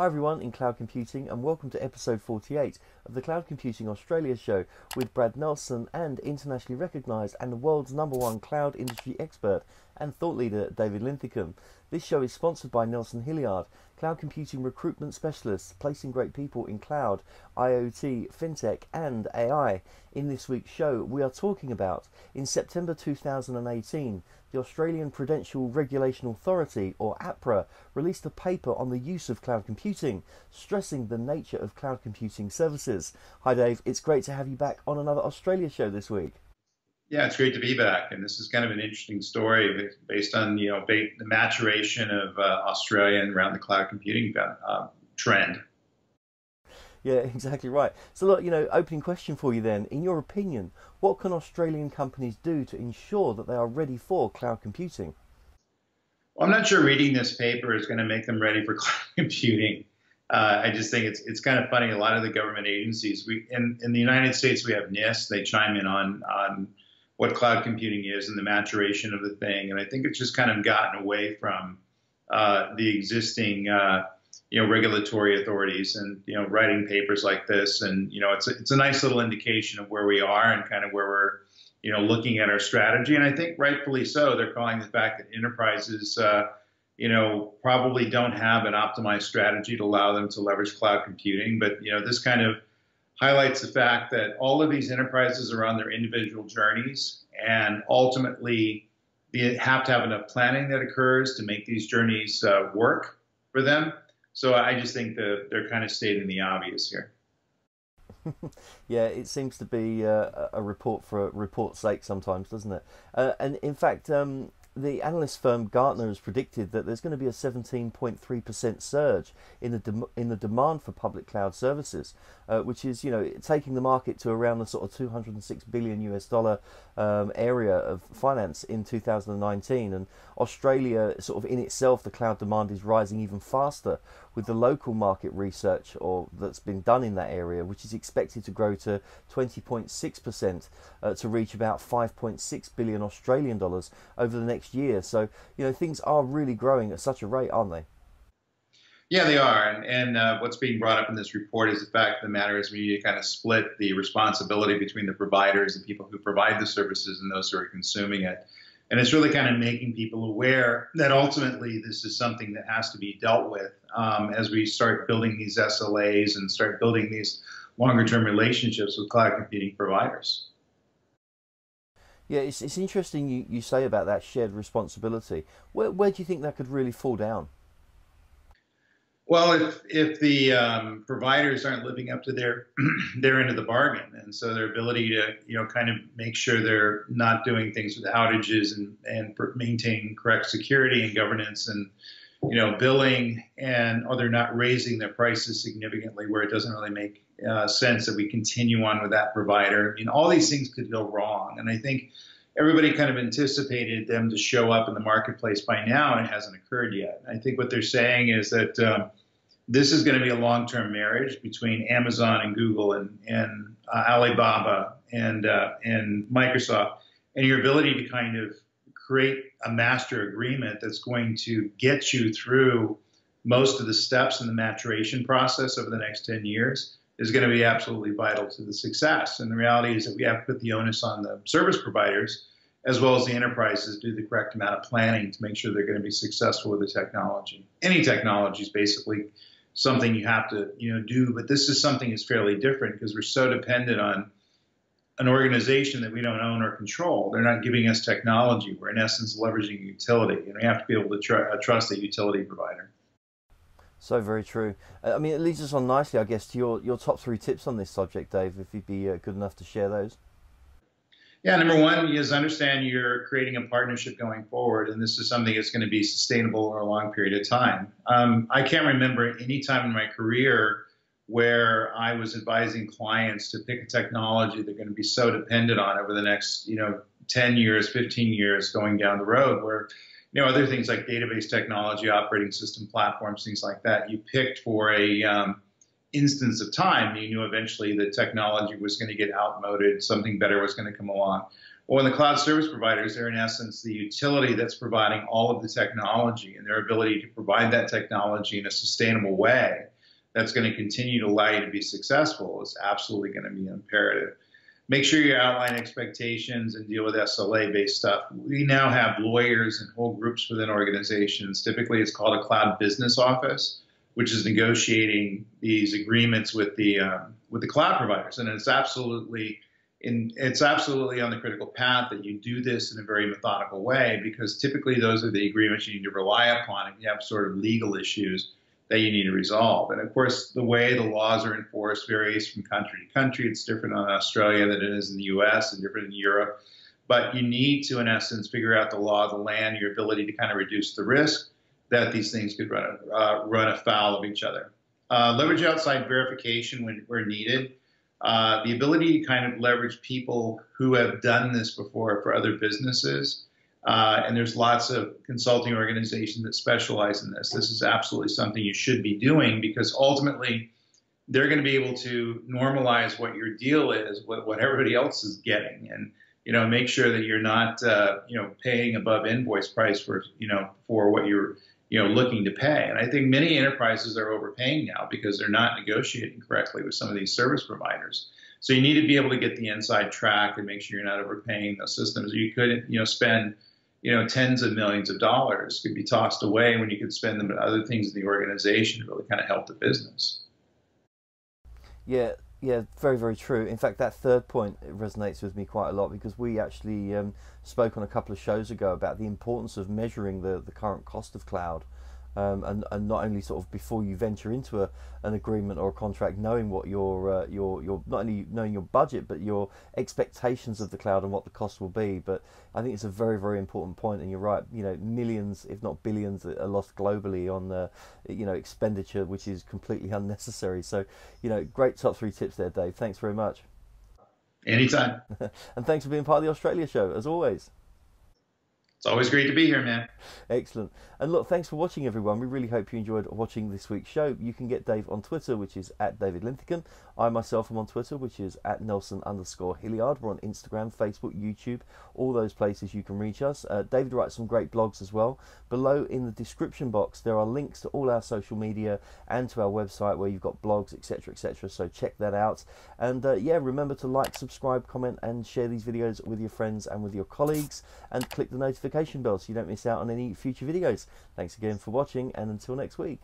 Hi everyone in Cloud Computing and welcome to episode 48 of the Cloud Computing Australia show with Brad Nelson and internationally recognised and the world's #1 cloud industry expert and thought leader David Linthicum. This show is sponsored by Nelson Hilliard, cloud computing recruitment specialist, placing great people in cloud, IoT, fintech and AI. In this week's show we are talking about, in September 2018, the Australian Prudential Regulation Authority, or APRA, released a paper on the use of cloud computing, stressing the nature of cloud computing services. Hi Dave, it's great to have you back on another Australia show this week. Yeah, it's great to be back, and this is kind of an interesting story based on the maturation of Australia and around the cloud computing trend. Yeah, exactly right. So look, opening question for you then. In your opinion, what can Australian companies do to ensure that they are ready for cloud computing? Well, I'm not sure reading this paper is going to make them ready for cloud computing. I just think it's kind of funny. A lot of the government agencies, in the United States we have NIST. They chime in on what cloud computing is and the maturation of the thing. And I think it's just kind of gotten away from the existing, regulatory authorities and, writing papers like this. And, it's a nice little indication of where we are and kind of where we're, looking at our strategy. And I think rightfully so, they're calling the fact that enterprises, probably don't have an optimized strategy to allow them to leverage cloud computing. But, this kind of highlights the fact that all of these enterprises are on their individual journeys, and ultimately they have to have enough planning that occurs to make these journeys work for them. So I just think that they're kind of stating the obvious here. Yeah, it seems to be a report for a report's sake sometimes, doesn't it? And in fact, the analyst firm Gartner has predicted that there's going to be a 17.3% surge in the demand for public cloud services, which is taking the market to around the sort of $206 billion area of finance in 2019. And Australia, sort of in itself, the cloud demand is rising even faster, with the local market research that's been done in that area, which is expected to grow to 20.6% to reach about $5.6 billion over the next year. So, things are really growing at such a rate, aren't they? Yeah, they are. And what's being brought up in this report is the fact of the matter is we need to kind of split the responsibility between the providers, the people who provide the services, and those who are consuming it. And it's really kind of making people aware that ultimately this is something that has to be dealt with as we start building these SLAs and start building these longer-term relationships with cloud computing providers. Yeah, it's interesting you say about that shared responsibility. Where do you think that could really fall down? Well, if the providers aren't living up to their end of the bargain, and so their ability to kind of make sure they're not doing things with outages and maintaining correct security and governance and billing, and they're not raising their prices significantly where it doesn't really make sense that we continue on with that provider. I mean, all these things could go wrong. And I think everybody kind of anticipated them to show up in the marketplace by now, and it hasn't occurred yet. I think what they're saying is that this is going to be a long-term marriage between Amazon and Google and Alibaba and Microsoft, and your ability to kind of create a master agreement that's going to get you through most of the steps in the maturation process over the next 10 years. Is going to be absolutely vital to the success. And the reality is that we have to put the onus on the service providers as well as the enterprises to do the correct amount of planning to make sure they're going to be successful with the technology. Any technology is basically something you have to do, but this is something that's fairly different because we're so dependent on an organization that we don't own or control. They're not giving us technology. We're in essence leveraging utility, and we have to be able to trust a utility provider. So very true. I mean, it leads us on nicely, I guess, to your top 3 tips on this subject, Dave, if you'd be good enough to share those. Yeah, #1 is understand you're creating a partnership going forward, and this is something that's going to be sustainable over a long period of time. I can't remember any time in my career where I was advising clients to pick a technology they're going to be so dependent on over the next, 10 years, 15 years going down the road, where other things like database technology, operating system platforms, things like that, you picked for a instance of time. You knew eventually the technology was going to get outmoded, something better was going to come along. Well, in the cloud service providers, they're in essence the utility that's providing all of the technology, and their ability to provide that technology in a sustainable way that's going to continue to allow you to be successful is absolutely going to be imperative. Make sure you outline expectations and deal with SLA-based stuff. We now have lawyers and whole groups within organizations. Typically, it's called a cloud business office, which is negotiating these agreements with the cloud providers. And it's absolutely on the critical path that you do this in a very methodical way, because typically those are the agreements you need to rely upon if you have sort of legal issues that you need to resolve. And of course, the way the laws are enforced varies from country to country. It's different in Australia than it is in the US and different in Europe. But you need to, in essence, figure out the law of the land, your ability to kind of reduce the risk that these things could run afoul of each other. Leverage outside verification where needed. The ability to kind of leverage people who have done this before for other businesses. And there's lots of consulting organizations that specialize in this. This is absolutely something you should be doing, because ultimately they're going to be able to normalize what your deal is, what everybody else is getting, and make sure that you're not paying above invoice price for for what you're looking to pay. And I think many enterprises are overpaying now because they're not negotiating correctly with some of these service providers. So you need to be able to get the inside track and make sure you're not overpaying those systems. You could spend tens of millions of dollars could be tossed away when you could spend them on other things in the organization to really kind of help the business. Yeah, yeah, very, very true. In fact, that third point resonates with me quite a lot, because we actually spoke on a couple of shows ago about the importance of measuring the current cost of cloud, and not only sort of before you venture into an agreement or a contract, knowing what your not only knowing your budget but your expectations of the cloud and what the cost will be. But I think it's a very, very important point, and you're right. Millions, if not billions, are lost globally on expenditure which is completely unnecessary. So great top three tips there, Dave. Thanks very much. Anytime. And thanks for being part of the Australia show as always. It's always great to be here, man. Excellent. And look, thanks for watching, everyone. We really hope you enjoyed watching this week's show. You can get Dave on Twitter, which is @DavidLinthicum. I myself am on Twitter, which is @Nelson_Hilliard. We're on Instagram, Facebook, YouTube, all those places you can reach us. David writes some great blogs as well. Below in the description box, there are links to all our social media and to our website where you've got blogs, etc., etc. So check that out. And yeah, remember to like, subscribe, comment, and share these videos with your friends and with your colleagues. And click the notification bell so you don't miss out on any future videos. Thanks again for watching, and until next week.